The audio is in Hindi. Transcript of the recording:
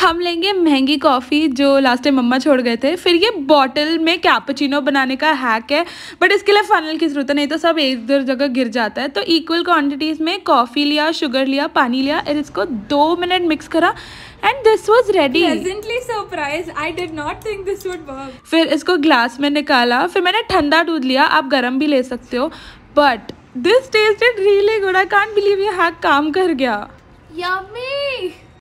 हम लेंगे महंगी कॉफ़ी जो लास्ट टाइम मम्मा छोड़ गए थे। फिर ये बॉटल में कैपुचिनो बनाने का हैक है, बट इसके लिए फनल की ज़रूरत है, नहीं तो सब एक दो जगह गिर जाता है। तो इक्वल क्वांटिटीज़ में कॉफ़ी लिया, शुगर लिया, पानी लिया और इसको 2 मिनट मिक्स करा and this was ready. Pleasantly surprise, I did not think this would work. फिर इसको ग्लास में निकाला, फिर मैंने ठंडा दूध लिया, आप गर्म भी ले सकते हो, but this tested really good. I can't believe ये हैक काम कर गया। यम्मी।